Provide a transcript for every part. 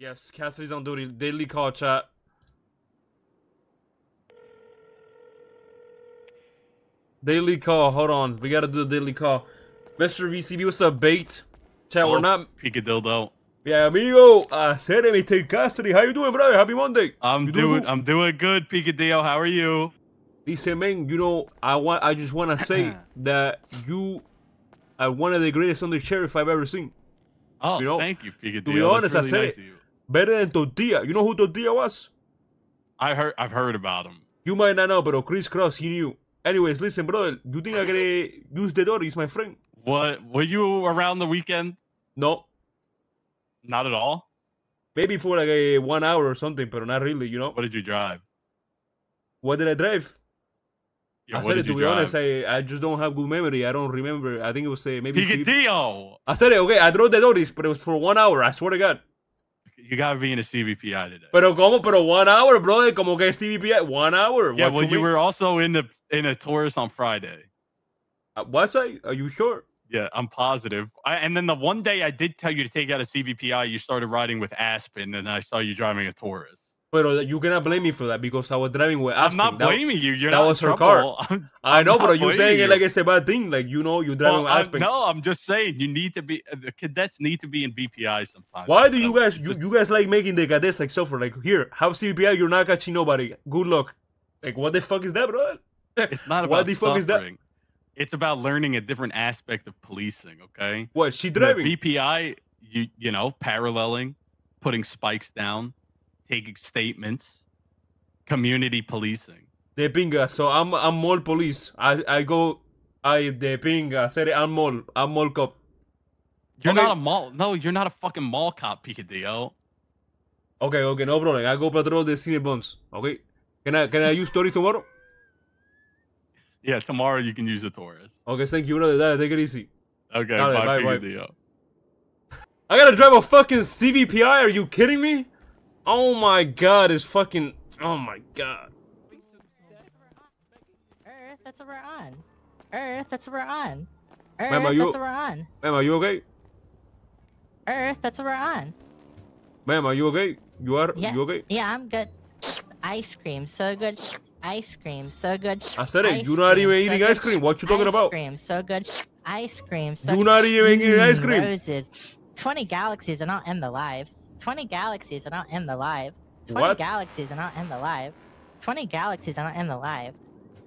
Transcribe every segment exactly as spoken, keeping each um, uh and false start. Yes, Cassidy's on duty. Daily call, chat. Daily call. Hold on. We gotta do the daily call. Mister V C B, what's up, bait? Chat, hello, we're not... Picadillo. Yeah, amigo. I said anything. Cassidy, how you doing, brother? Happy Monday. I'm doing, doing... I'm doing good, Picadillo. How are you? He said, man, you know, I want, I just want to say that you are one of the greatest under sheriff I've ever seen. Oh, you know? Thank you, Picadillo. To be honest, really I said nice it. Better than Tortilla. You know who Tortilla was? I heard, I've heard about him. You might not know, but Chris Cross, he knew. Anyways, listen, brother, you think I can use the Doris, my friend? What? Were you around the weekend? No. Not at all? Maybe for like a one hour or something, but not really, you know? What did you drive? What did I drive? Yeah, I said it, to be drive? honest, I, I just don't have good memory. I don't remember. I think it was uh, maybe... Picadillo! I said it, okay, I drove the Doris, but it was for one hour, I swear to God. You gotta be in a C V P I today. Pero como? Pero one hour, brother? Como que es C V P I? One hour? Yeah, what well, you mean? Were also in the in a Taurus on Friday. Uh, was I? Are you sure? Yeah, I'm positive. I, and then the one day I did tell you to take out a C V P I, you started riding with Aspen, and I saw you driving a Taurus. But you cannot blame me for that because I was driving with Aspen. I'm not that, blaming you. You're that not was her trouble. car. I'm, I'm I know, but you're saying you. it like it's a bad thing. Like, you know, you're driving well, with Aspen. I'm, no, I'm just saying you need to be, the cadets need to be in B P I sometimes. Why do you guys, just, you, you guys like making the cadets like suffer? Like, here, have C V P I, you're not catching nobody. Good luck. Like, what the fuck is that, bro? It's not about what the suffering. Fuck is that? It's about learning a different aspect of policing, okay? What, she driving? You know, B P I, you, you know, paralleling, putting spikes down, taking statements, community policing. De pinga, so I'm I'm mall police. I, I go, I de pinga, said I'm mall, I'm mall cop. You're okay. Not a mall, no, you're not a fucking mall cop, Picadillo. Okay, okay, no problem. I go patrol the Senior Bones, okay? Can I, can I use story tomorrow? Yeah, tomorrow you can use the Taurus. Okay, thank you, brother. Take it easy. Okay, right, bye, bye, bye. I gotta drive a fucking C V P I? Are you kidding me? Oh my god, it's fucking... Oh my god. Earth, that's what we're on. Earth, that's what we're on. Earth, ma'am, are you... that's what we're on. Ma'am, are you okay? Earth, that's what we're on. Ma'am, are you okay? You are? Yeah. You okay? Yeah, I'm good. Ice cream, so good. Ice cream, so good. I said it. Ice You're not even eating so ice cream. What you talking ice about? Ice cream, so good. Ice cream, so good. You're not even eating mm, ice cream. Roses. twenty galaxies and I'll end the live. twenty galaxies and I'll end the live. twenty what? Galaxies and I'll end the live. twenty galaxies and I'll end the live.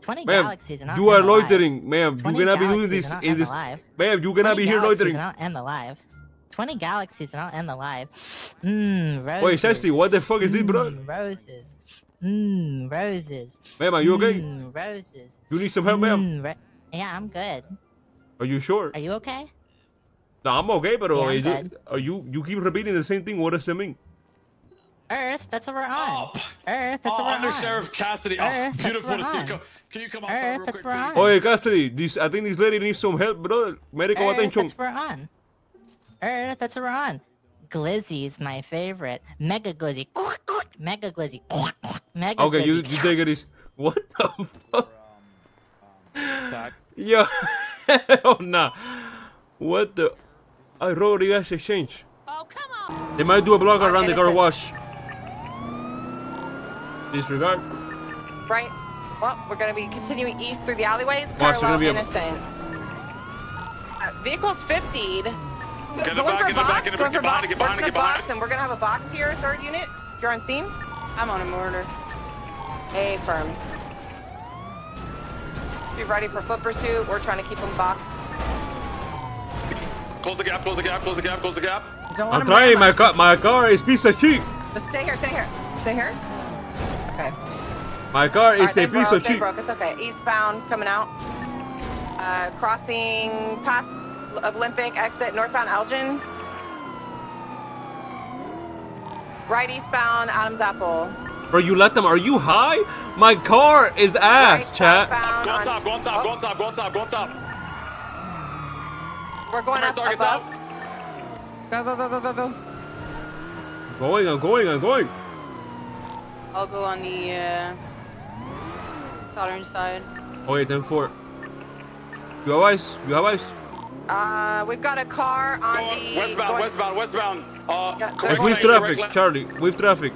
twenty galaxies and I'll end the live. You are loitering, ma'am. You cannot be doing this in this. Ma'am, you cannot be here loitering. And I'll end the live. twenty galaxies and I'll end the live. Mmm, roses. Wait, Sassy, what the fuck is mm, this, bro? Roses. Mmm, roses. Ma'am, are you okay? Mmm, roses. You need some help, mm, ma'am? Yeah, I'm good. Are you sure? Are you okay? No, I'm okay, but yeah, I'm it, are you you keep repeating the same thing? What does that mean? Earth, that's what we're on. Oh, Earth, that's oh, what we're Under on. Sheriff Cassidy. Oh, Earth, beautiful to see you. Can you come outside real quick, please? Oh, hey, Cassidy, this, I think this lady needs some help, brother. Medical Earth, attention. That's what we're on. Earth, that's what we're on. Glizzy's my favorite. Mega glizzy. Mega glizzy. Mega okay, glizzy. Okay, you, you take it easy. What the fuck? Yo. Oh, nah. What the? I wrote the guys exchange. Oh, come on. They might do a block around the car wash. Disregard. Right. Well, we're going to be continuing east through the alleyways. Watch, Carlo, gonna be innocent. Uh, vehicle's fiftied. Get in the back, get back, get behind, get behind, get behind. And we're going to have a box here, third unit. You're on scene? I'm on a order. Hey, firm. Be ready for foot pursuit. We're trying to keep them boxed. Close the gap, close the gap, close the gap, close the gap. Don't I'm trying, my car, my car is piece of cheek. Just stay here, stay here. Stay here? Okay. My car is right, a piece broke, of cheek. Broke. It's okay. Eastbound, coming out. Uh, crossing past Olympic, exit northbound Elgin. Right eastbound, Adam's Apple. Bro, you let them, are you high? My car is ass, right, chat. Go on top, go on top, go on top, go on top, go on top. We're going up above. Up. Go, go, go, go, go, go. I'm going, I'm going, I'm going. I'll go on the uh, southern side. Oh, yeah, ten four. You have ice? You have ice? Uh, we've got a car on go on, the... Westbound, going... westbound, westbound. Uh, Wave right, traffic, right, Charlie. Wave traffic.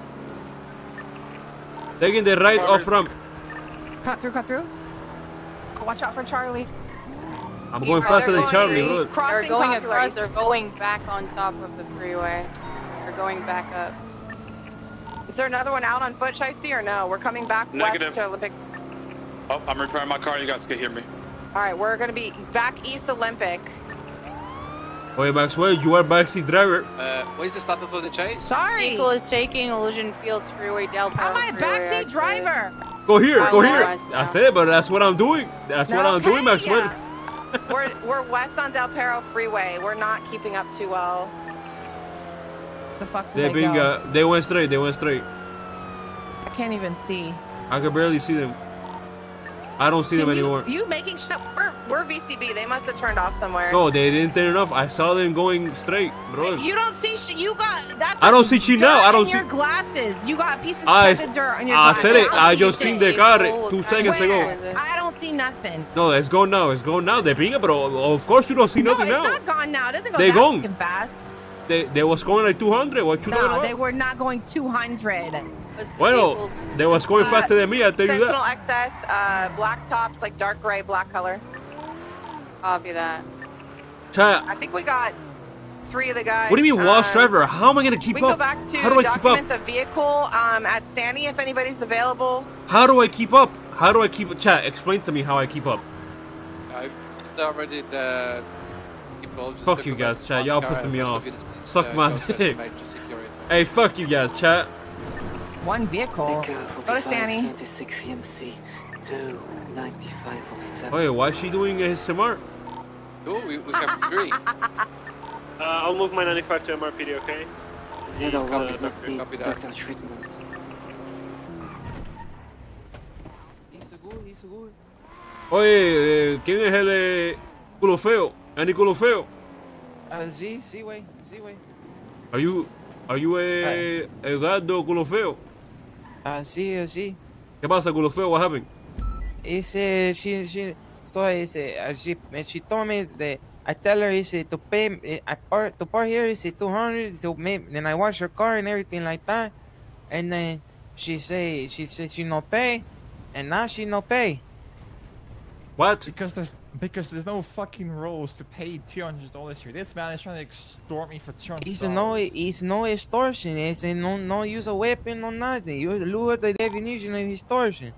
Taking the right Robert. Off ramp. Cut through, cut through. Watch out for Charlie. I'm going yeah, faster than going Charlie, really. They're going across, already. They're going back on top of the freeway. They're going back up. Is there another one out on foot, Shicey, or no? We're coming back Negative. west to Olympic. Oh, I'm repairing my car, you guys can hear me. Alright, we're gonna be back east Olympic. Wait, Maxwell, you are backseat driver. Uh, what is the status of the chase? Sorry! Vehicle is taking Illusion Fields Freeway, Del Perro Freeway. Am I a backseat driver? Go here, I go here. I said it, but that's what I'm doing. That's no, what I'm okay, doing, Maxwell. Yeah. we're, we're west on Del Perro Freeway. We're not keeping up too well. The fuck did they, they, go? Uh, they went straight. They went straight. I can't even see. I can barely see them. I don't see Did them you, anymore. You making shit? We're, we're V C B. They must have turned off somewhere. No, they didn't turn it off. I saw them going straight, bro. You don't see shit. You got that. I don't see you now. I don't see your glasses. You got a piece of I, dirt on your glasses. I said it. I, I just seen the car two seconds Where? ago. I don't see nothing. No, it's gone now. It's gone now. They're being, bro. Of course you don't see nothing no, it's now. It's not gone now. It doesn't go they that gone. fucking fast. They they was going like two hundred. What you No, they about? were not going two hundred. Well, they was going uh, faster than me, I tell you that. Sentinel X S, uh, black tops, like dark gray, black color. Copy that. Chaya. I think we got three of the guys. What do you mean, lost um, driver? How am I gonna keep we up? Go back to How do I keep up? The vehicle um, at Sanny, if anybody's available. How do I keep up? How do I keep up? Chaya, explain to me how I keep up. I've already the people. Just fuck you guys, Chaya. Y'all pissing me off. Suck uh, my dick. Hey, fuck you guys, Chaya. One vehicle. Go to Sanny. Wait, why is she doing a S M R? Oh, we, we have three. uh, I'll move my ninety-five to M R P D, okay? Copy, copy, copy that. Oye, ¿quién es el culo feo? ¿Any culo feo? Uh, Z, Z-way, Z-way. Are you, are you a, a gato culo feo? Ah, sí, sí. ¿Qué pasa con los feos? What happened? It's, uh, she, she, so it's, uh, she, she told me that I tell her it's, uh, to pay, uh, part, to part here is uh, two hundred, to make, then I wash her car and everything like that, and then she say, she said she no pay, and now she no pay. What? Because there's, because there's no fucking rules to pay two hundred dollars here. This man is trying to extort me for two hundred dollars. It's no, it's no extortion. It's a no, no use a weapon or nothing. You lower the definition of extortion.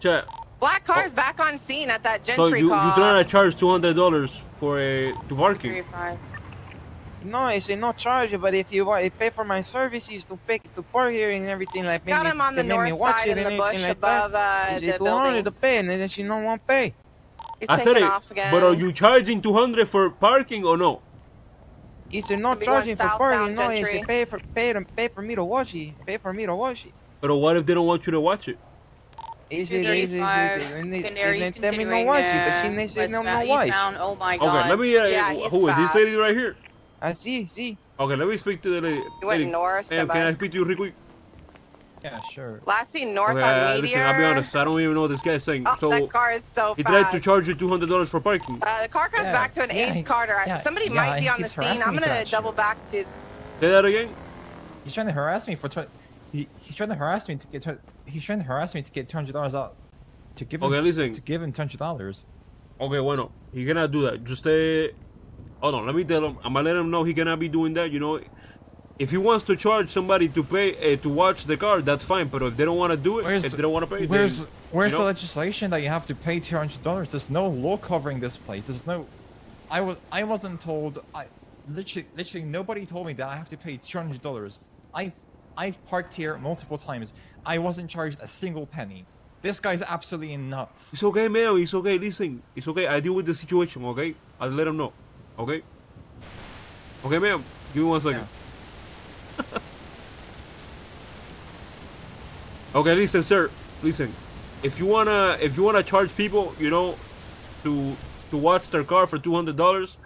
Check. Black car's oh. back on scene at that gentry so you, call. So you trying to charge two hundred dollars for a to parking? No, it's a no charge. But if you want, pay for my services to pay to park here and everything like. Got him on the north side in the bush above uh, the building. To pay, and then she no one pay. He's I said it, but are you charging two hundred for parking or no? It's not charging for parking, no, it's a pay for, pay, to, pay for me to watch it, pay for me to watch it. But what if they don't want you to watch it? It's a, it's a, and they, they tell me no watch it, but she didn't say no no watch. Oh my God. Okay, let me, uh, yeah, who is this lady right here? I see, see. Okay, let me speak to the lady. You went north. Ma'am, can I speak to you real quick? Yeah, sure. Last seen north okay, on Meteor. Listen, I'll be honest. I don't even know what this guy's saying. Oh, so that car is so fast. He tried to charge you two hundred dollars for parking. Uh, the car comes yeah. back to an yeah, Ace Carter. Yeah, Somebody yeah, might be on the scene. I'm gonna double shit. back to. Say that again. He's trying to harass me for. He he's trying to harass me to get. He's trying to harass me to get two hundred dollars out. To give him. Okay, listen. To give him two hundred dollars. Okay, bueno. He cannot do that. Just stay. Hold on. Let me tell him. I'm gonna let him know he cannot be doing that. You know. If he wants to charge somebody to pay uh, to watch the car, that's fine. But if they don't want to do it, where's, if they don't want to pay, where's then, where's you know? the legislation that you have to pay two hundred dollars? There's no law covering this place. There's no. I was I wasn't told. I literally literally nobody told me that I have to pay two hundred dollars. I've I've parked here multiple times. I wasn't charged a single penny. This guy's absolutely nuts. It's okay, man. It's okay. Listen, it's okay. I deal with the situation. Okay, I'll let him know. Okay. Okay, ma'am. Give me one second. Yeah. Okay, listen, sir. Listen, if you wanna, if you wanna charge people, you know, to to watch their car for two hundred dollars,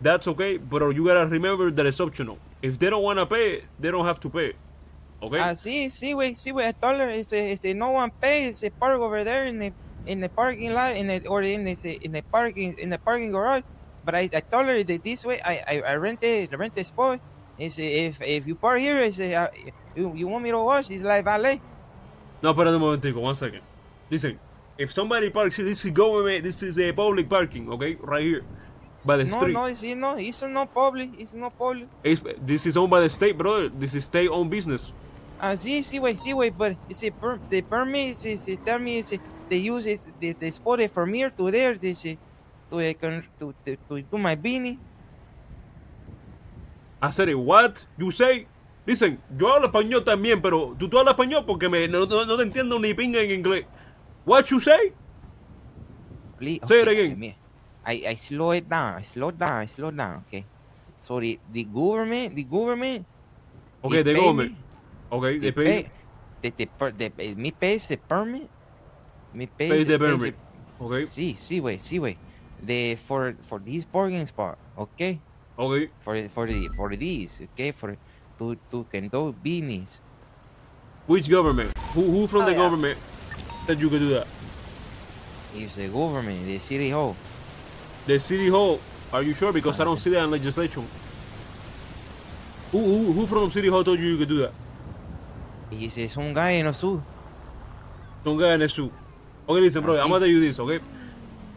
that's okay. But you gotta remember that it's optional. If they don't wanna pay, they don't have to pay. Okay. Ah, uh, see, see, wait, see, wait. A dollar is a, is a no one pays. It's a park over there in the in the parking lot in the or in the in the parking in the parking garage. But I, I told her that this way. I I, I rented rented spot. It's, if if you park here, it's, uh, you, you want me to watch this live ballet? No, pero un momentico, one second. Listen, if somebody parks here, this is government, this is a uh, public parking, okay? Right here, by the no, street. No, it's, no, it's not public, it's not public. It's, this is owned by the state, brother. This is state-owned business. Ah, uh, see, see, wait, see, wait, but it's a per the permit, it's a, tell me, it's a, they use it, they, they spot it from here to there, they say, to, to, to, to, to do my beanie. I said it, what? You say? Listen, yo hablo español también, pero tú, tú hablas español porque me, no, no, no te entiendo ni pinga en inglés. What you say? Please, say okay, it again. I, I slow it down, I slow down, I slow down, okay. So the, the government, the government. Okay, the government. Me. Okay, they, they pay. pay they, they, they, they, me pays the permit. Me pays pay the, the permit. The, okay. See, see, wait, see, wait. The for for this parking spot. Okay. Okay. For for the for these. Okay. For to to can do beanies. Which government? Who who from oh, the yeah. government that you can do that? It's the government, the city hall. The city hall. Are you sure? Because I don't see that in legislation. Who who who from city hall told you you could do that? He says some guy in a suit. Some guy in a suit. Okay, listen, bro. I'm gonna tell you this, okay?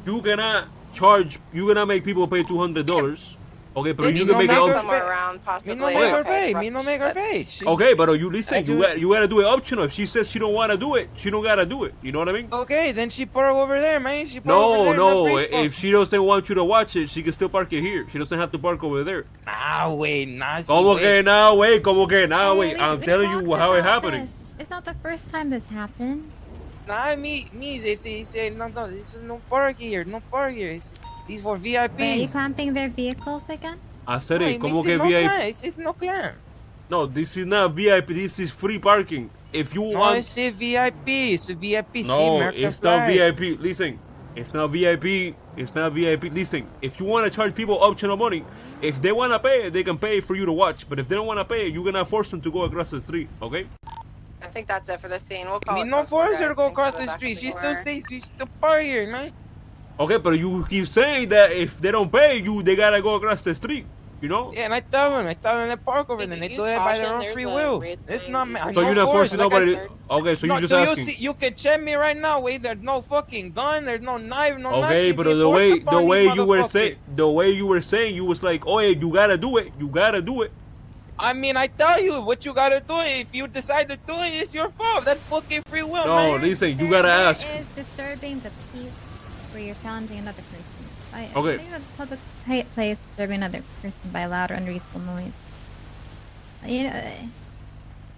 You cannot charge. You cannot make people pay two hundred dollars. Okay, but yeah, you can no make it optional. Me no make her pay. Me no make her pay. She, okay, but you listen. You gotta, you gotta do it optional. If she says she don't wanna do it, she don't gotta do it. You know what I mean? Okay, then she park over there, man. She park no, over there no. If she doesn't want you to watch it, she can still park it here. She doesn't have to park over there. Nah, wait, nah. Como que nah, wait. Como que nah, wait. I'm telling you how it's happening. This. It's not the first time this happened. Nah, me, me. They say no, no. This is no park here. No park here. It's, these for V I Ps. Are you clamping their vehicles again? I said it. Como que V I P? It's, it's no clamp. No, this is not V I P. This is free parking. If you no, want, it's a V I P. It's a V I P. No, it's not V I P. Listen, it's not V I P. It's not V I P. Listen, if you want to charge people optional money, if they want to pay, they can pay for you to watch. But if they don't want to pay, you're gonna force them to go across the street. Okay? I think that's it for the scene. We'll call I mean, it no force her to go across the street. She still stays. She's still parked here, man. Okay, but you keep saying that if they don't pay you, they gotta go across the street, you know? Yeah, and I tell them, I tell them they park over there, and they do it by their own free will. It's not me. So you're not forcing nobody. Okay, so you're just asking. You, see, you can check me right now. Wait, there's no fucking gun, there's no knife, no nothing. Okay, but the way the way you were saying, the way you were saying, you was like, oh yeah, you gotta do it, you gotta do it. I mean, I tell you what you gotta do. If you decide to do it, it's your fault. That's fucking free will. No, listen, you gotta ask. Is disturbing the peace. Where you're challenging another person. I, okay. I think that's a public place disturbing another person by loud or unreasonable noise. You know.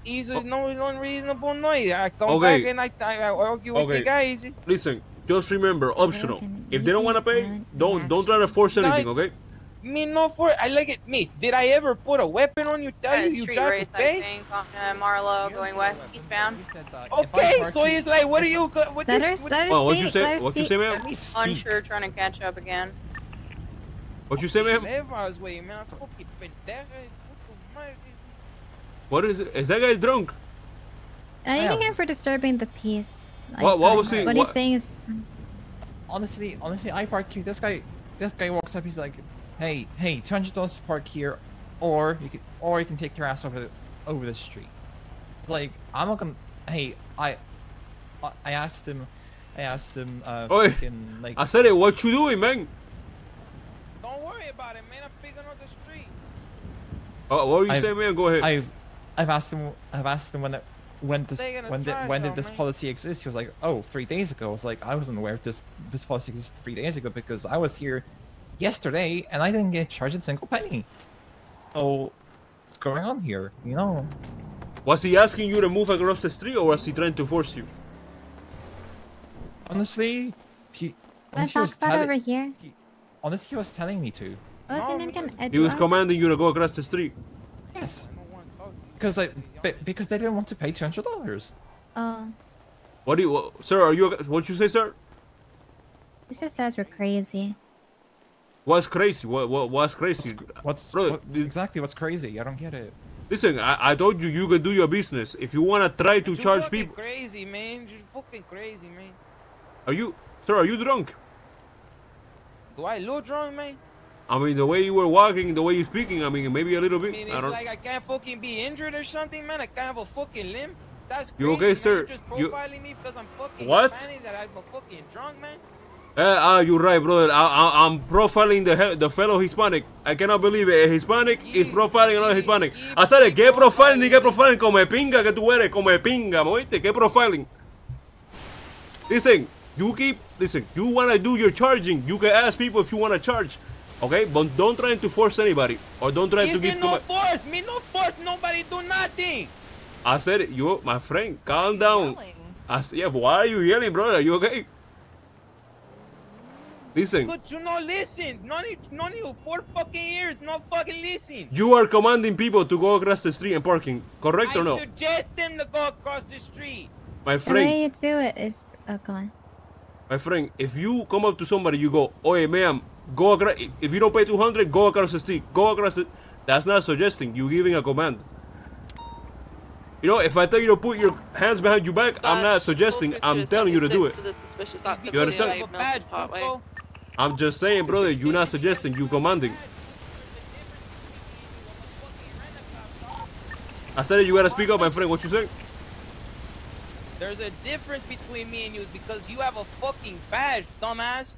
It's oh. no unreasonable noise. I come okay. back and I, I, I argue okay. with the guys. Listen, just remember, optional. If they don't want to pay, don't don't try to force anything. Okay. Me no for I like it, miss. Did I ever put a weapon on you? Tell you you tried to pay? Marlowe going west, eastbound. Okay, so he's like, what are you? What did you say? What you say? What you say, man? Unsure, trying to catch up again. What you say, man? What is it? Is that guy drunk? I think him for disturbing the peace. What? What was he? What he's saying is. Honestly, honestly, I park here. This guy, this guy walks up. He's like. Hey, hey, two hundred dollars to park here, or you can, or you can take your ass over the, over the street. Like, I'm not gonna. Hey, I, I asked him, I asked him. Uh, Oi, fucking, like, I said it. What you doing, man? Don't worry about it, man. I'm picking up the street. Oh, what were you I've, saying, man? Go ahead. I've, I've asked him. I've asked him when, it, when this, when did, when did this man. policy exist? He was like, oh, three days ago. I was like, I wasn't aware of this. This policy existed three days ago because I was here. Yesterday, and I didn't get charged a single penny. So, what's going on here? You know. Was he asking you to move across the street, or was he trying to force you? Honestly, he. Let's talk about over here. He, honestly, he was telling me to. Wasn't it an Edward? He was commanding you to go across the street. Yes. Because like, because they didn't want to pay two hundred dollars. Oh. What do you, what, sir? Are you? What you say, sir? This just says we're crazy. What's crazy? What, what what's crazy? What's, what's Bro, what, exactly what's crazy? I don't get it. Listen, I, I told you you could do your business. If you wanna try to You're charge people, crazy man. You're fucking crazy, man. Are you, sir? Are you drunk? Do I look drunk, man? I mean, the way you were walking, the way you're speaking, I mean, maybe a little bit. I mean, it's I don't... like I can't fucking be injured or something, man. I can't have a fucking limb. That's crazy. You okay, man, sir? You're just profiling you... me because I'm fucking what? That I'm fucking drunk, man. Ah, uh, uh, you're right, brother. I, I, I'm profiling the the fellow Hispanic. I cannot believe it. A Hispanic y is profiling another Hispanic. I said, ¿qué profiling? ¿Qué profiling? Come pinga que tú eres. Come pinga, ¿oíste? ¿Qué profiling? Listen, you keep... Listen, you want to do your charging. You can ask people if you want to charge. Okay? But don't try to force anybody. Or don't try Isn't to give... no force. Me no force. Nobody do nothing. I said, it. You, my friend, calm down. I said, yeah, why are you yelling, brother? Are you okay? Listen. But you no listen. None of, none of you four fucking ears, no fucking listen. You are commanding people to go across the street and parking, correct I or no? I suggest them to go across the street. My friend. The way you do it is, oh, go on. My friend, if you come up to somebody, you go, oye, ma'am, go across. If you don't pay two hundred, go across the street. Go across it. That's not suggesting. You're giving a command. You know, if I tell you to put your hands behind your back, I'm not suggesting. I'm telling you to do it. You understand? I'm just saying, brother, you're not suggesting, you're commanding. I said it, you gotta speak up, my friend. What you say? There's a difference between me and you because you have a fucking badge, dumbass.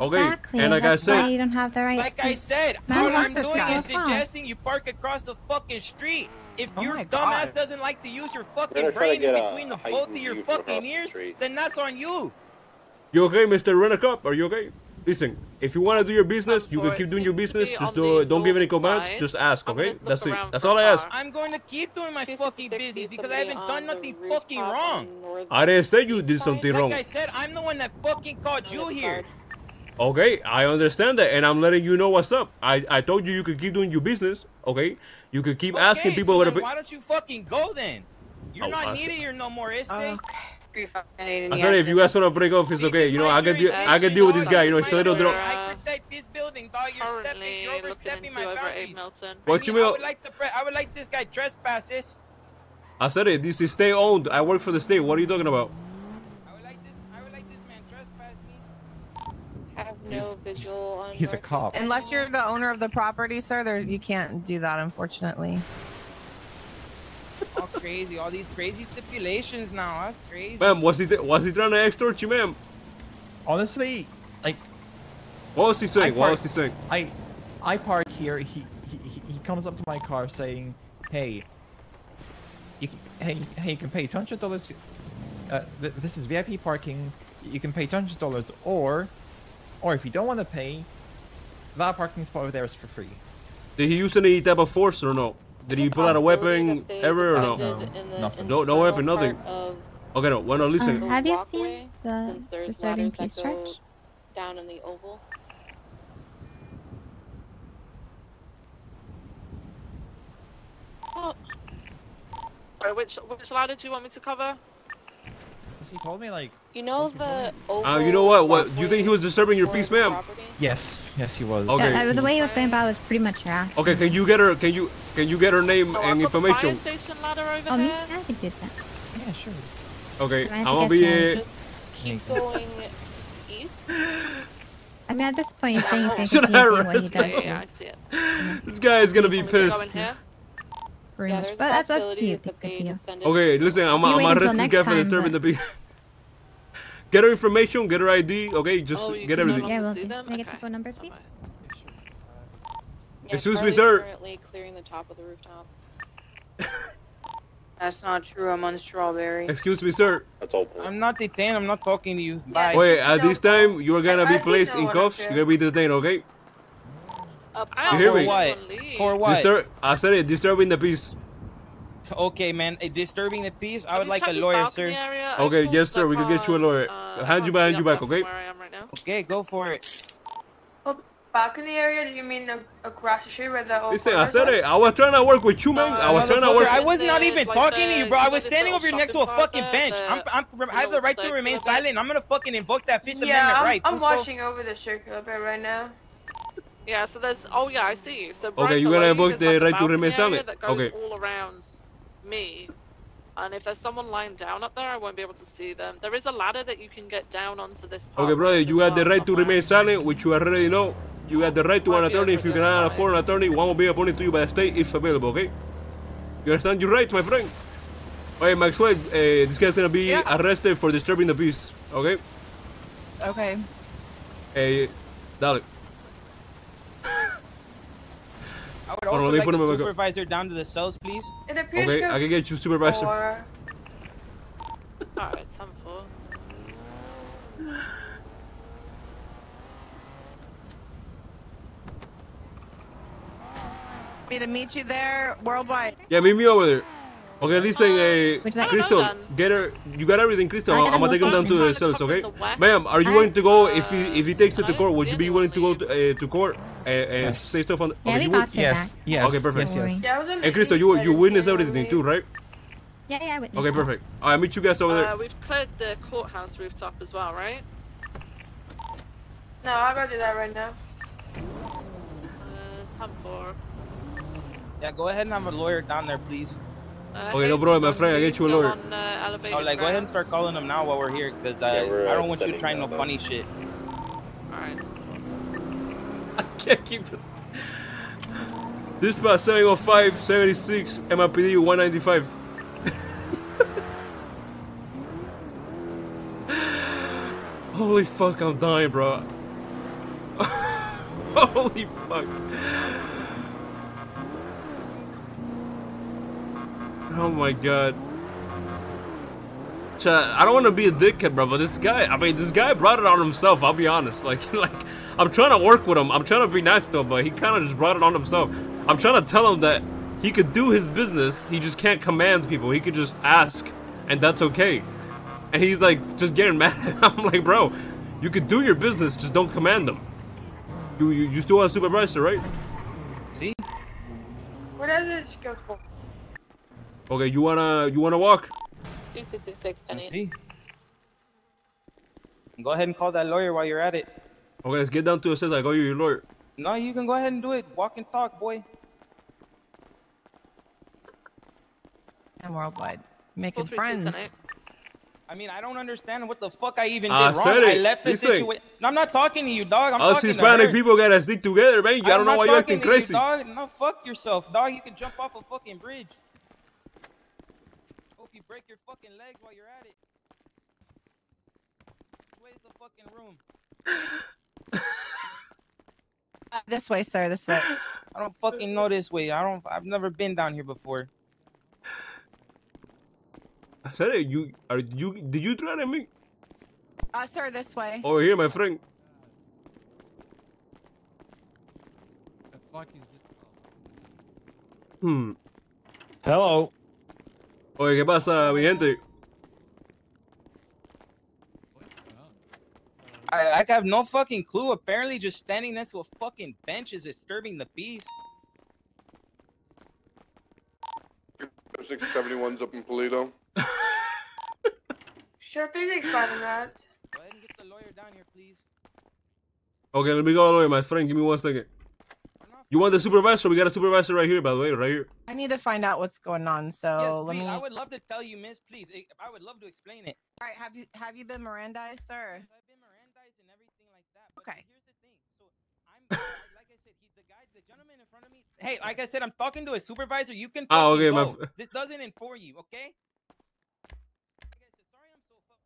Okay, exactly. And like That's I said, you don't have the right like to... I said, all I'm doing is suggesting you park across the fucking street. If oh your dumbass God. doesn't like to use your fucking brain in between the both of your fucking ears, the then that's on you. You okay, Mister Rent-A-Cop? Are you okay? Listen, if you want to do your business, you can keep doing your business. Just do, don't give any commands. Just ask, okay? That's it. That's all I ask. I'm going to keep doing my fucking business because I haven't done nothing fucking wrong. I didn't say you did something wrong. Like I said, I'm the one that fucking called you here. Okay, I understand that, and I'm letting you know what's up. I, I told you you could keep doing your business, okay? You could keep okay, asking people... So what then, a... Why don't you fucking go then? You're oh, not I needed see. here no more, is it? Oh, okay. I'm sorry, if you guys want to break off, it's okay. You know, I can deal, I can deal with this guy, you know, it's a little... Dro I protect this building, dog. You're, stepping, you're overstepping my boundaries. What you mean? I would like, the I would like this guy trespasses. I said it, this is state-owned. I work for the state. What are you talking about? No visual on he's a cop. Unless you're the owner of the property, sir, there you can't do that, unfortunately. All crazy, all these crazy stipulations now. That's crazy. Ma'am, was he was he trying to extort you, ma'am? Honestly, like, what was he saying? Park, what was he saying? I, I park here. He he he comes up to my car saying, "Hey, you, hey, hey, you can pay two hundred dollars. Uh, th this is V I P parking. You can pay two hundred dollars, or." Or if you don't want to pay, that parking spot over there is for free. Did he use any type of force or no? Did he pull out a weapon ever or no? No, nothing. No, no weapon, nothing. Okay, no, well, no, listen. Um, have you seen the disturbing peace church? Down in the oval. Oh. Right, which, which ladder do you want me to cover? He told me like you know the uh, you know what what you think he was disturbing your peace, ma'am? Yes, yes he was. Okay, yeah, the way he was going by was pretty much harassing. Okay, can you get her can you can you get her name oh, and information? Oh, me? I could do that. Yeah, sure. Okay, I'm gonna be uh... keep going east. I mean, at this point, you're saying you're Should I what he does. Yeah, I see it. This guy is gonna be pissed. Yeah, but that's up to you, Picadillo. Okay, listen, I'm gonna arrest this guy for disturbing the people. Get her information, get her I D, okay? Just oh, get everything. Yeah, we'll see. Them? Can I get your okay. phone number, please? Yeah, Excuse Charlie's me, sir. Currently clearing the top of the rooftop. That's not true. I'm on Strawberry. Excuse me, sir. That's all. I'm not detained. I'm not talking to you. Bye. Wait, at this time, you're gonna be placed in cuffs. You're gonna be detained, okay? Up. You hear me? What? For what? Distur I said it, disturbing the peace. Okay, man, disturbing the peace. I would like a lawyer, sir. Okay, yes, sir. We can get you a lawyer. Uh, hand you behind your back, okay? Where I am right now. Okay, go for it. Well, balcony area? Do you mean across the street where the? Listen, I said it. I was trying to work with you, man. I was trying to work. I was not even talking to you, bro. I was standing over here next to a fucking bench. I'm, I'm, I have the right to remain silent. I'm gonna fucking invoke that Fifth Amendment right. I'm watching over the circle right now. Yeah, so there's, oh yeah, I see you. So okay, you're gonna invoke the right to remain silent. Okay. All around me, and if there's someone lying down up there, I won't be able to see them. There is a ladder that you can get down onto this. Okay, brother, you have the right to remain silent, which you already know. You have the right to an attorney if you cannot afford an attorney. One will be appointed to you by the state if available, okay? You understand your rights, my friend? Alright, Maxwell, uh, this guy's gonna be yeah. arrested for disturbing the peace, okay? Okay. Hey, dale. I would also like the supervisor down to the cells, please. It appears okay, I can get you supervisor. Or... Alright, some fool. Me to meet you there, worldwide. Yeah, meet me over there. Okay, listen, uh, like Crystal, get her. You got everything, Crystal. I'm gonna take him down to the cells, okay? Ma'am, are you willing to go if he if he takes it to court? Would you be willing to go to, uh, to court and, and yes. say stuff on? Okay, you would? Yes. Yes. Okay, perfect. Yes. yes. And Crystal, you you witnessed everything too, right? Yeah, yeah, I witnessed. Okay, perfect. All right, meet you guys over there. Uh, we've cleared the courthouse rooftop as well, right? No, I'll go do that right now. Uh, tab four. Yeah, go ahead and have a lawyer down there, please. Uh, okay, no problem, my friend. I get you a lawyer. On, uh, oh, like, go ahead and start calling them now while we're here, because uh, yeah, I don't want you trying no funny shit. Alright. I can't keep it. This is seven oh five seventy-six, M R P D one ninety-five. Holy fuck, I'm dying, bro. Holy fuck. Oh my god. Chat, I don't want to be a dickhead, bro, but this guy, I mean, this guy brought it on himself, I'll be honest. Like, like I'm trying to work with him. I'm trying to be nice to him, but he kind of just brought it on himself. I'm trying to tell him that he could do his business. He just can't command people. He could just ask, and that's okay. And he's, like, just getting mad. I'm like, bro, you could do your business, just don't command them. You, you, you still have a supervisor, right? See? What does it go for? Okay, you wanna you wanna walk? two six six, let's see. Go ahead and call that lawyer while you're at it. Okay, let's get down to the says I go you your lawyer. No, you can go ahead and do it. Walk and talk, boy. And worldwide, making friends. I mean, I don't understand what the fuck I even I did wrong. It. I left the situation. No, I'm not talking to you, dog. I'm Us talking Hispanic to you. People gotta stick together, man. I don't know why you're acting crazy. You, dog. No, fuck yourself, dog. You can jump off a fucking bridge. You break your fucking legs while you're at it. Where's the fucking room? uh, this way, sir. This way. I don't fucking know this way. I don't. I've never been down here before. I said it. You are you? Did you threaten me? Uh, sir, this way. Over here, my friend. The fuck is this? Hmm. Hello. Oye, ¿qué pasa, mi gente? I, I have no fucking clue. Apparently, just standing next to a fucking bench is disturbing the peace. six seventy-one's up in Polito. Sure, please explain that. Go ahead and get the lawyer down here, please. Okay, let me go, lawyer, my friend. Give me one second. You want the supervisor? We got a supervisor right here, by the way, right here. I need to find out what's going on, so yes, let me... I would love to tell you, miss, please. I would love to explain it. All right, have you have you been Mirandized, sir? I've been Mirandized and everything like that. But okay. Here's the thing. So I'm like I said, he's the guy, the gentleman in front of me. Hey, like I said, I'm talking to a supervisor. You can fucking oh, okay, go. My... This doesn't inform you, okay? Like I said, sorry, I'm so fucked.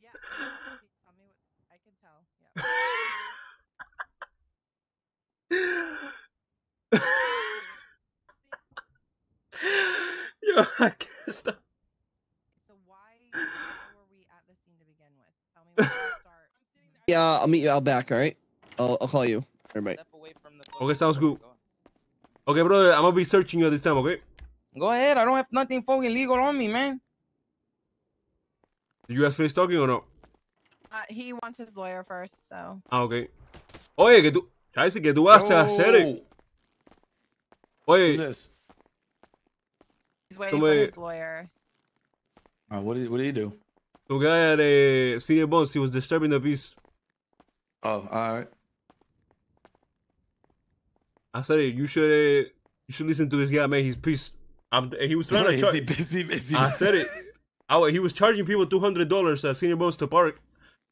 Yeah. Tell me what I can tell. Yeah. Yo, I can't stop. So why were we at this scene to begin with? Tell me where to start. Yeah, I'll meet you out back, alright? I'll, I'll call you. Everybody. Okay, sounds good. Okay, brother, I'm gonna be searching you at this time, okay? Go ahead, I don't have nothing fucking legal on me, man. Did you guys finish talking or no? Uh, he wants his lawyer first, so... Ah, okay. Oye, que tú... Chase, que tú vas a hacer it. Oye. He's waiting for his lawyer. Uh, what did what did he do? The guy at a uh, Senior Bones, he was disturbing the peace. Oh, all right. I said it. You should uh, you should listen to this guy, man. He's pissed. I'm, he was trying to charge. I said it. I, he was charging people two hundred dollars at Senior Bones to park,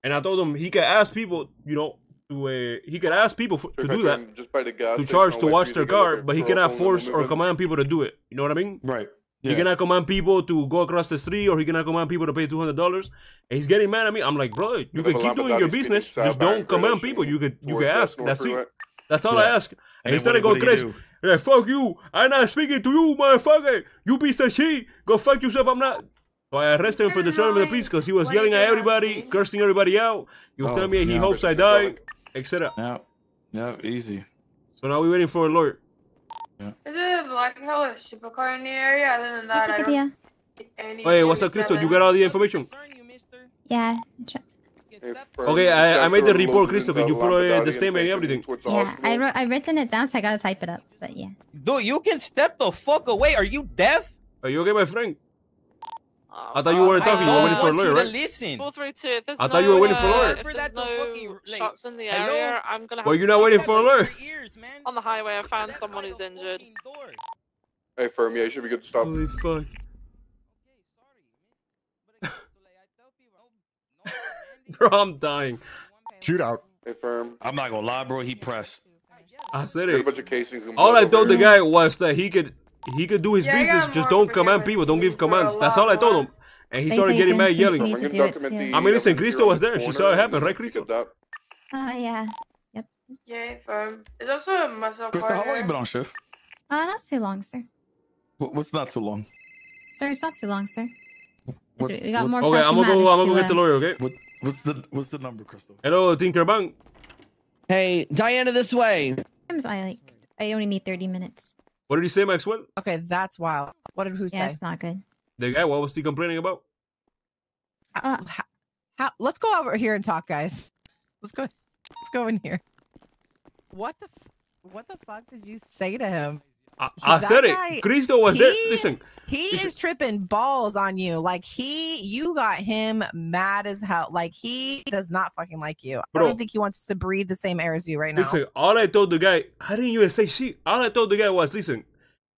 and I told him he could ask people, you know, to a he could ask people for, to do that, just by the gas to charge to watch their car, but he cannot force or command people to do it. You know what I mean? Right. Yeah. He cannot command people to go across the street, or he cannot command people to pay two hundred dollars. And he's getting mad at me. I'm like, bro, you yeah, can keep doing your business, just don't command people. You could you could ask. That's it. That's all yeah. I ask. And, and he started what, going what crazy. Like, fuck you! I'm not speaking to you, motherfucker! You piece of shit! Go fuck yourself! I'm not. So I arrested him for disturbing the peace because he was yelling at everybody, cursing everybody out. He was oh, telling me no, he hopes I die, et cetera. No, no, easy. So now we're waiting for a lawyer. Yeah. Is it a black and color shipper car in the area? Other than that, I don't see any. Hey, what's up, Crystal? You got all the information? Yeah. Okay, I, I made the report, Crystal. Can you put uh, the statement and everything? Yeah, I wrote, I written it down, so I gotta type it up. But yeah. Dude, you can step the fuck away. Are you deaf? Are you okay, my friend? I thought you were talking. You were waiting for a lawyer, right? Listen. I thought you were waiting for a lawyer. If there's no shots in the area, I'm gonna have to... Well, you're not waiting for a lawyer. On the highway, I found someone who's injured. Hey, Fermi, yeah, you should be good to stop. Holy fuck. Bro, I'm dying. Shootout. Hey, Firm. I'm not gonna lie, bro. He pressed. I said it. All I told the guy was that he could... He could do his yeah, business, just don't command people, don't give commands. That's all I told him. And he started getting mad yelling. I mean, listen, Crystal was there. She saw it happen, right, Crystal? Oh, uh, yeah. Yep. Yeah, um, it's also a muscle car. Crystal, how long have you been on shift? Uh, not too long, sir. What, what's not too long? Sir, it's not too long, sir. What, we got what, more okay, I'm gonna go, I'm gonna go get the lawyer, okay? What, what's, the, what's the number, Crystal? Hello, Tinker Bank. Hey, Diana, this way. I, like, I only need thirty minutes. What did he say, Maxwell? Okay, that's wild. What did who yeah, say? That's not good. The guy, what was he complaining about? Uh, how, how, let's go over here and talk, guys. Let's go. Let's go in here. What the What the fuck did you say to him? I, I said guy, it. Cristo was he, there. Listen. He listen. is tripping balls on you. Like he, you got him mad as hell. Like he does not fucking like you. Bro, I don't think he wants to breathe the same air as you right now. Listen, all I told the guy, I didn't even say shit. All I told the guy was, listen,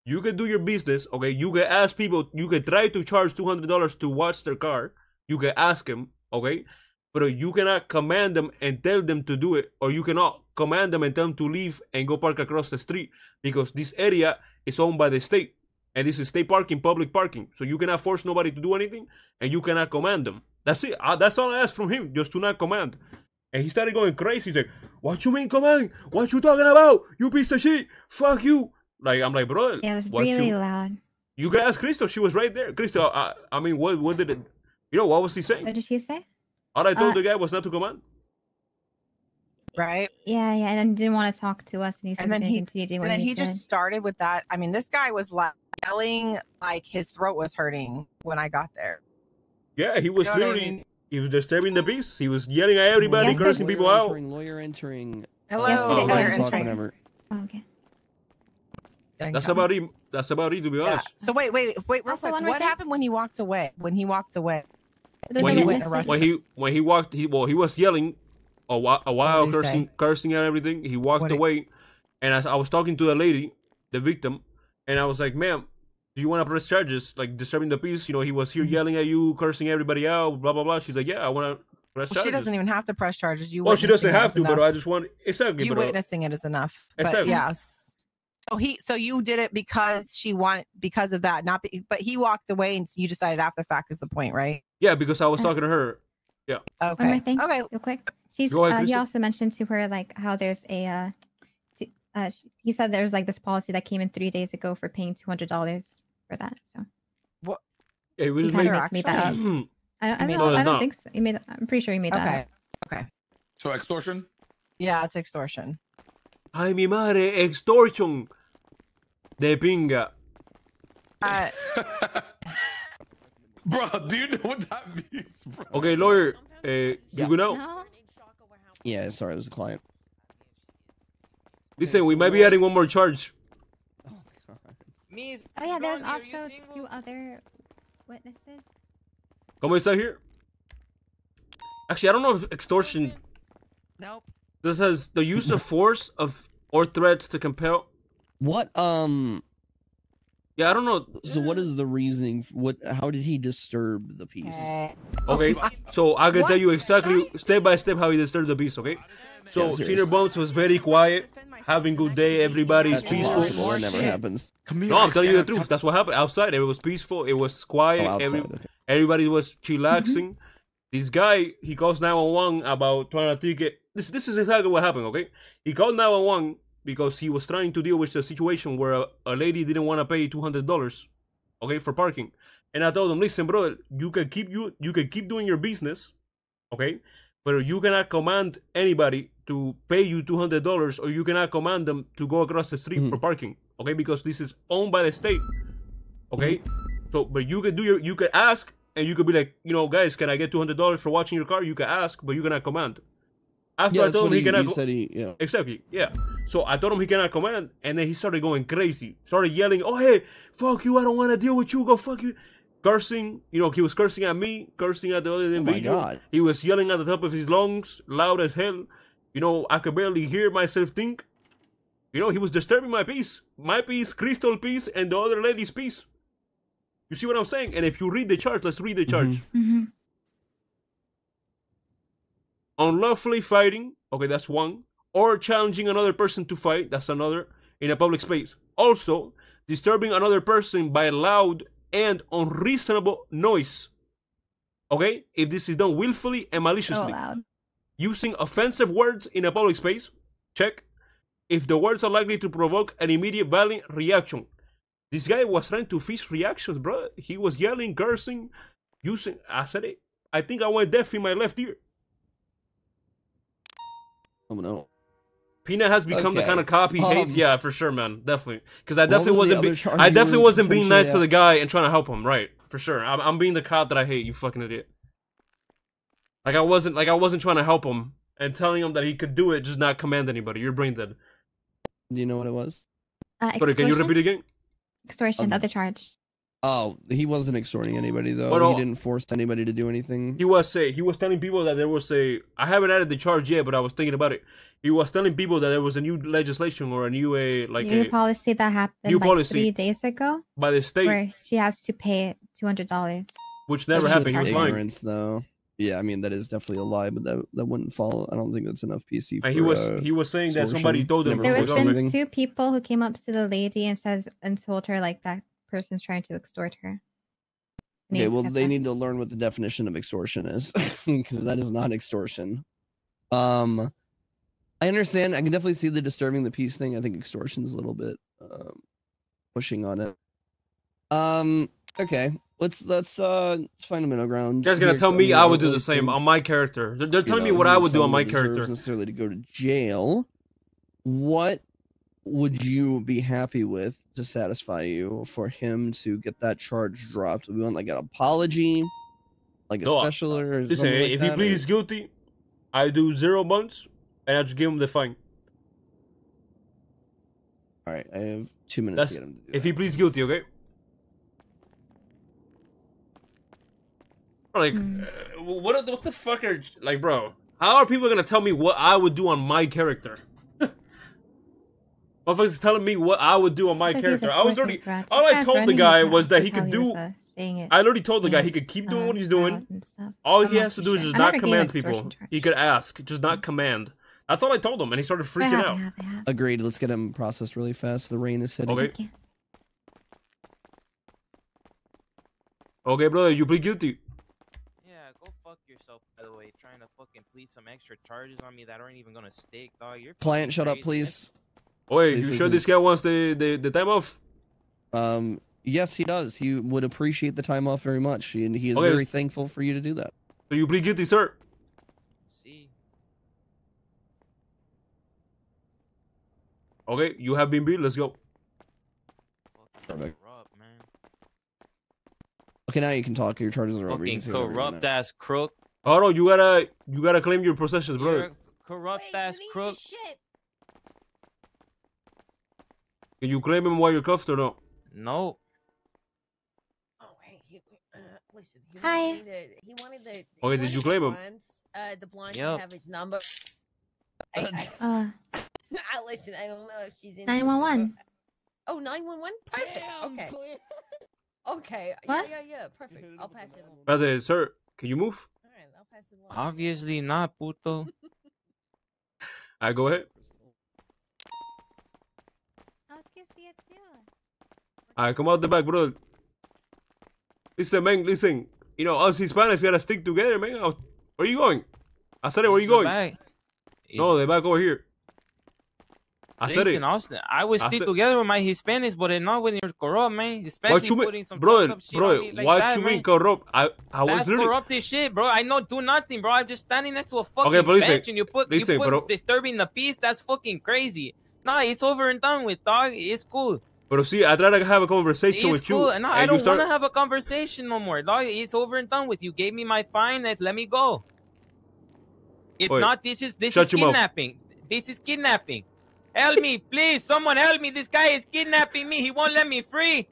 you can do your business, okay? You can ask people, you can try to charge two hundred dollars to watch their car. You can ask him, okay? But you cannot command them and tell them to do it, or you cannot command them and tell them to leave and go park across the street, because this area is owned by the state, and this is state parking, public parking. So you cannot force nobody to do anything, and you cannot command them. That's it. I, that's all I asked from him, just to not command. And he started going crazy. He's like, "What you mean command? What you talking about? You piece of shit! Fuck you!" Like I'm like, bro. Yeah, it was really you? loud. You can ask Crystal. She was right there. Crystal. I, I mean, what what did it, you know? What was he saying? What did she say? All I told uh, the guy was not to command. Right? Yeah, yeah. And didn't want to talk to us. And, he's and then he, continue doing and then he, he just started with that. I mean, this guy was like yelling like his throat was hurting when I got there. Yeah, he was you know literally, I mean? he was disturbing the peace. He was yelling at everybody, yes, cursing people out. Entering, lawyer entering. Hello. Yes, oh, lawyer entering. Oh, okay. That's about it. That's about it, to be honest. Yeah. So wait, wait, wait. Real quick, what thing? happened when he walked away? When he walked away? When he, when he when he walked, he well he was yelling a while, a while cursing, cursing and everything. He walked away, and I, I was talking to the lady, the victim, and I was like, "Ma'am, do you want to press charges, like disturbing the peace? You know, he was here yelling at you, cursing everybody out, blah blah blah." She's like, "Yeah, I want to press well, charges." She doesn't even have to press charges. You well, she doesn't have to, enough. but I just want exactly. You but, witnessing it is enough. But exactly. Yeah. So he, so you did it because she wanted, because of that, not. Be, but he walked away, and you decided after the fact is the point, right? Yeah, because I was talking to her. Yeah. Okay. One more thing, okay. Real quick, she's. Ahead, uh, he also mentioned to her like how there's a. Uh, to, uh, she, he said there's like this policy that came in three days ago for paying two hundred dollars for that. So. What? Yeah, we just made, made that up. I don't, I don't, no, I don't think so. He made. I'm pretty sure he made okay. that. Okay. Okay. So extortion. Yeah, it's extortion. Ay, mi madre, extortion de pinga. Uh, bro, do you know what that means, bro? Okay, lawyer, uh, you yeah. go now? No. Yeah, sorry, it was a client. Listen, we might be adding one more charge. Oh, my God. Oh yeah, there's also two other witnesses. Come inside here. Actually, I don't know if extortion... Nope. This has the use of force of or threats to compel. What um Yeah, I don't know. So what is the reasoning? What? How did he disturb the peace? Okay, so I can what? tell you exactly step by step how he disturbed the peace, okay? So yeah, Senior Bones was very quiet, having a good day, everybody's That's peaceful. Impossible. That never happens. No, I'm telling you the truth. That's what happened. Outside, it was peaceful, it was quiet, oh, Every, okay. everybody was chillaxing. Mm-hmm. This guy, he calls nine one one about trying to ticket. This, this is exactly what happened, okay? He called nine one one. Because he was trying to deal with the situation where a, a lady didn't want to pay two hundred dollars, okay, for parking. And I told him, listen, brother, you can keep you you can keep doing your business, okay, but you cannot command anybody to pay you two hundred dollars, or you cannot command them to go across the street mm-hmm. for parking, okay, because this is owned by the state, okay. Mm-hmm. So, but you can do your you can ask, and you could be like, you know, guys, can I get two hundred dollars for watching your car? You can ask, but you cannot command. After yeah, I told him he, he cannot, he said he, yeah. exactly, yeah. So I told him he cannot command, and then he started going crazy, started yelling, "Oh hey, fuck you! I don't want to deal with you. Go fuck you!" Cursing, you know, he was cursing at me, cursing at the other individual. Oh my God. He was yelling at the top of his lungs, loud as hell. You know, I could barely hear myself think. You know, he was disturbing my peace, my peace, Crystal's peace, and the other lady's peace. You see what I'm saying? And if you read the chart, let's read the chart. Mm-hmm. Mm-hmm. Unlawfully fighting, okay, that's one, or challenging another person to fight, that's another, in a public space. Also, disturbing another person by loud and unreasonable noise, okay, if this is done willfully and maliciously. So loud. Using offensive words in a public space, check, if the words are likely to provoke an immediate violent reaction. This guy was trying to fish reactions, bro. He was yelling, cursing, using, I said it, I think I went deaf in my left ear. Oh no. Peanut has become okay. the kind of cop he um, hates. Yeah, for sure, man. Definitely. Because I definitely was wasn't I definitely wasn't being nice to the guy and trying to help him, right? For sure. I'm I'm being the cop that I hate, you fucking idiot. Like I wasn't like I wasn't trying to help him and telling him that he could do it, just not command anybody. You're brain dead. Do you know what it was? Uh, but can you repeat again? Extortion, um, other charge. Oh, he wasn't extorting anybody though. Well, no, he didn't force anybody to do anything. He was say he was telling people that there was a. I haven't added the charge yet, but I was thinking about it. He was telling people that there was a new legislation or a new a like new a policy that happened new like policy three days ago by the state where she has to pay two hundred dollars, which never that's happened. Just he was ignorance, lying. Though. Yeah, I mean that is definitely a lie, but that that wouldn't fall. I don't think that's enough P C. For, and he was uh, he was saying extortion. That somebody told him. There was been two people who came up to the lady and says and told her like that. Person's trying to extort her. And okay, well, they that. need to learn what the definition of extortion is, because that is not extortion. Um, I understand. I can definitely see the disturbing the peace thing. I think extortion is a little bit um, pushing on it. Um, okay, let's let's uh let's find a middle ground. You guys gonna tell me I would do the same on my character? They're, they're telling know, me what I would do on my character. Necessarily to go to jail. What? Would you be happy with to satisfy you for him to get that charge dropped? We want like an apology, like a no, special I, or listen, like if that, he pleads or... guilty, I do zero months and I just give him the fine. All right, I have two minutes That's, to get him. To do if that. He pleads guilty, okay. Like, mm. uh, what? What the fuck are like, bro? How are people gonna tell me what I would do on my character? Motherfuckers is telling me what I would do on my character. I was already. All I told the guy was that he could do. I already told the guy he could keep doing what he's doing. All he has to do is just not command people. He could ask, just not command. That's all I told him, and he started freaking out. Agreed. Let's get him processed really fast. The rain is hitting. Okay. Okay, brother, you plead guilty. Trying to fucking plead some extra charges on me that aren't even gonna stick, dog. You're client, shut up, please. Wait, you sure this guy wants the, the, the time off? Um, yes, he does. He would appreciate the time off very much, and he is okay. very thankful for you to do that. So you plead guilty, sir? See. Okay, you have been beat. Let's go. Perfect. Corrupt, man. Okay, now you can talk. Your charges are over. Fucking corrupt ass crook. Oh no, you gotta, you gotta claim your possessions, brother. You're a corrupt Wait, ass crook. Shit. Can you claim him while you're cuffed or no? No. Oh, hey, he, uh, listen. He Hi. Wanted the, he wanted the. He okay, did you claim him? Uh, the blonde yep. have his number. I, I, uh, I listen. I don't know if she's in. nine one one. Oh, nine one one? Perfect. Yeah, okay. Clear. Okay. What? Yeah, yeah, yeah. Perfect. I'll pass it along. Brother, sir, can you move? All right, I'll pass it along. Obviously not, puto. I go ahead. I come out the back, bro. Listen, man, listen. You know, us Hispanics gotta stick together, man. Where are you going? I said it, where are you going? Back. No, the back over here. I said listen, it. Austin, I would stick I together with my Hispanics, but not with your corrupt, man. Especially what you putting some bro, bro, shit bro like what that, you man. Mean corrupt? I, I was That's literally... corrupted shit, bro. I know do nothing, bro. I'm just standing next to a fucking okay, but listen, bench, and you put, listen, you put bro. disturbing the peace. That's fucking crazy. Nah, it's over and done with, dog. It's cool. But see, I'd rather have a conversation it's with cool. you. No, and I don't start... want to have a conversation no more, dog. It's over and done with. You gave me my fine. Let me go. If Wait, not, this is this is kidnapping. Mouth. This is kidnapping. Help me, please. Someone help me. This guy is kidnapping me. He won't let me free.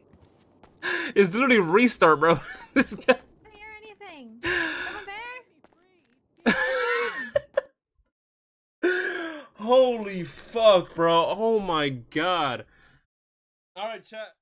It's literally restart, bro. This guy. I don't hear anything. Someone there? Holy fuck, bro. Oh my god. All right, chat.